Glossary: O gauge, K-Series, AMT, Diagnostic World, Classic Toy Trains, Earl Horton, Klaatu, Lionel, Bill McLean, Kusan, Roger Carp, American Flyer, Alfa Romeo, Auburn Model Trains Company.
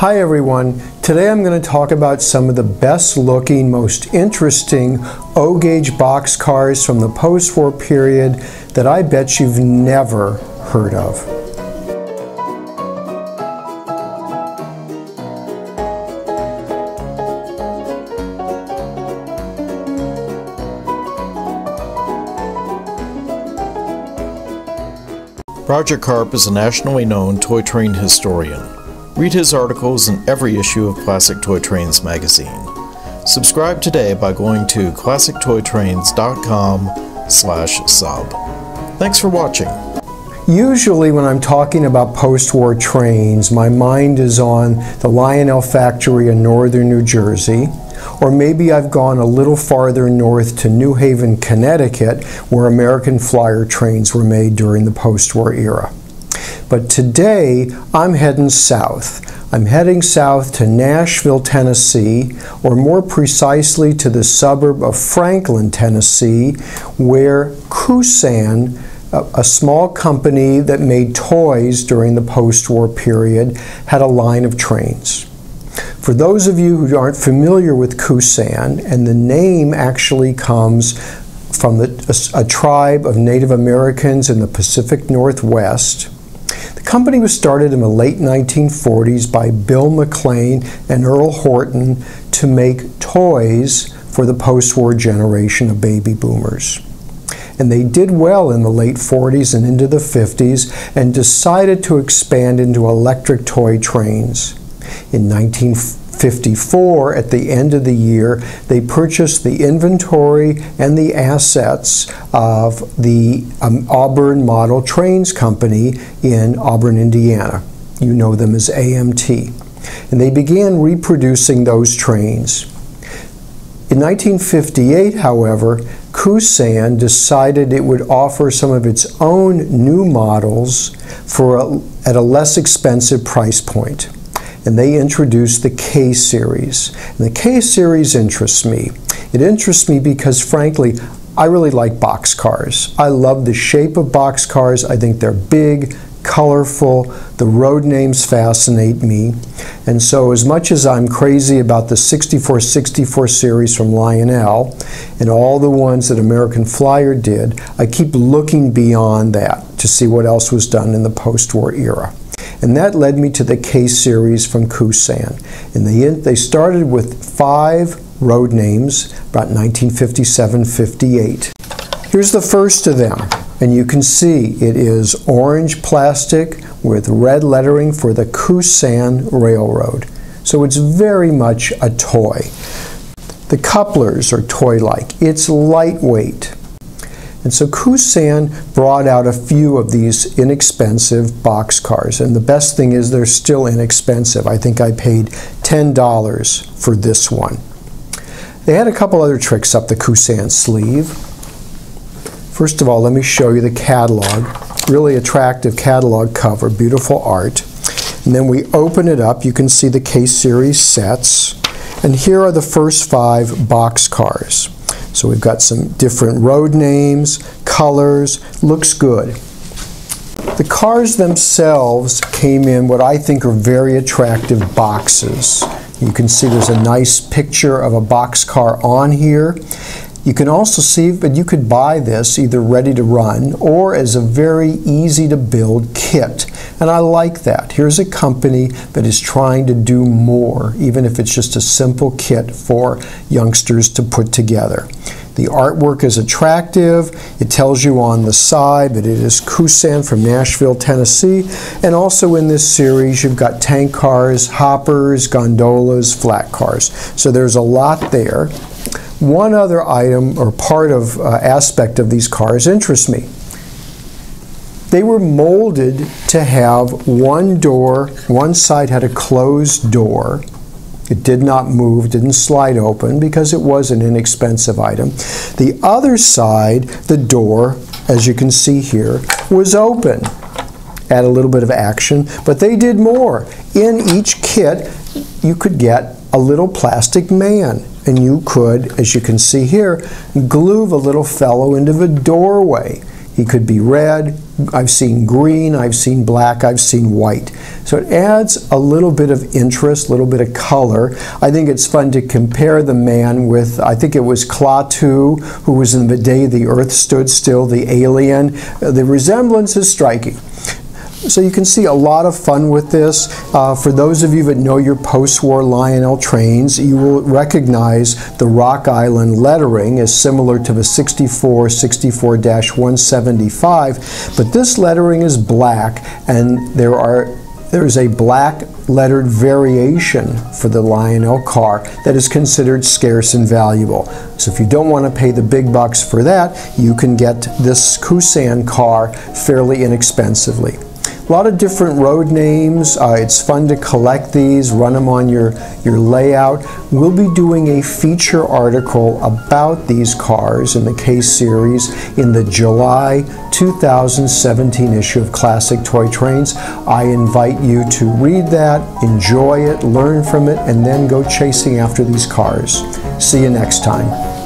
Hi everyone, today I'm going to talk about some of the best looking, most interesting O gauge box cars from the post-war period that I bet you've never heard of. Roger Carp is a nationally known toy train historian. Read his articles in every issue of Classic Toy Trains magazine. Subscribe today by going to classictoytrains.com/sub. Thanks for watching. Usually when I'm talking about post-war trains, my mind is on the Lionel factory in northern New Jersey, or maybe I've gone a little farther north to New Haven, Connecticut, where American Flyer trains were made during the post-war era. But today, I'm heading south. I'm heading south to Nashville, Tennessee, or more precisely to the suburb of Franklin, Tennessee, where Kusan, a small company that made toys during the post-war period, had a line of trains. For those of you who aren't familiar with Kusan, and the name actually comes from a tribe of Native Americans in the Pacific Northwest, the company was started in the late 1940s by Bill McLean and Earl Horton to make toys for the post-war generation of baby boomers. And they did well in the late 40s and into the 50s and decided to expand into electric toy trains. In 1954, at the end of the year, they purchased the inventory and the assets of the Auburn Model Trains Company in Auburn, Indiana. You know them as AMT. And they began reproducing those trains. In 1958, however, Kusan decided it would offer some of its own new models at a less expensive price point. And they introduced the K-Series. And the K-Series interests me. It interests me because, frankly, I really like box cars. I love the shape of box cars. I think they're big, colorful. The road names fascinate me. And so as much as I'm crazy about the 6464 series from Lionel and all the ones that American Flyer did, I keep looking beyond that to see what else was done in the post-war era. And that led me to the K-Series from Kusan. And they started with 5 road names, about 1957-58. Here's the first of them. And you can see it is orange plastic with red lettering for the Kusan Railroad. So it's very much a toy. The couplers are toy-like. It's lightweight. And so Kusan brought out a few of these inexpensive box cars. And the best thing is they're still inexpensive. I think I paid $10 for this one. They had a couple other tricks up the Kusan sleeve. First of all, let me show you the catalog. Really attractive catalog cover, beautiful art. And then we open it up. You can see the K-Series sets. And here are the first 5 box cars. So we've got some different road names, colors, looks good. The cars themselves came in what I think are very attractive boxes. You can see there's a nice picture of a box car on here. You can also see that you could buy this either ready to run or as a very easy to build kit. And I like that. Here's a company that is trying to do more, even if it's just a simple kit for youngsters to put together. The artwork is attractive. It tells you on the side that it is Kusan from Nashville, Tennessee. And also in this series, you've got tank cars, hoppers, gondolas, flat cars. So there's a lot there. One other item or aspect of these cars interests me. They were molded to have one door. One side had a closed door. It did not move, didn't slide open because it was an inexpensive item. The other side, the door, as you can see here, was open. Add a little bit of action, but they did more. In each kit, you could get a little plastic man. And you could, as you can see here, glue the little fellow into the doorway. He could be red, I've seen green, I've seen black, I've seen white. So it adds a little bit of interest, a little bit of color. I think it's fun to compare the man with, I think it was Klaatu, who was in The Day the Earth Stood Still, the alien. The resemblance is striking. So you can see a lot of fun with this. For those of you that know your post-war Lionel trains, you will recognize the Rock Island lettering is similar to the 64, 64-175, but this lettering is black, and there is a black lettered variation for the Lionel car that is considered scarce and valuable. So if you don't want to pay the big bucks for that, you can get this Kusan car fairly inexpensively. A lot of different road names. It's fun to collect these, run them on your layout. We'll be doing a feature article about these cars in the K-Series in the July 2017 issue of Classic Toy Trains. I invite you to read that, enjoy it, learn from it, and then go chasing after these cars. See you next time.